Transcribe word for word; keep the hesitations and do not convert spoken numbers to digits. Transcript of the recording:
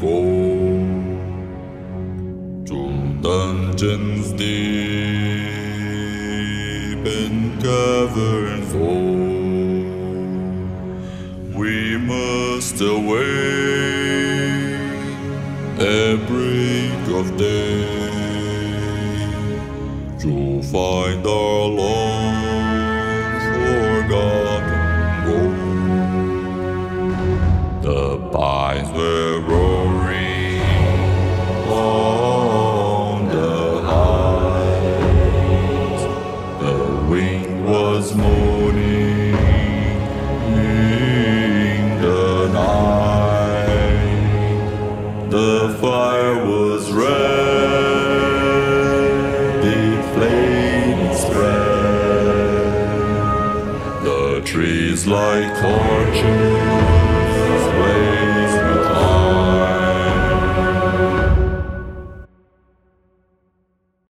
gold, to dungeons deep and caverns old. We must away a break of day to find our long forgotten gold. The pines were roaring on the heights, the wind was moaning in the night, the fire was red, the flame spread, the trees like torches swayed.